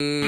Studios.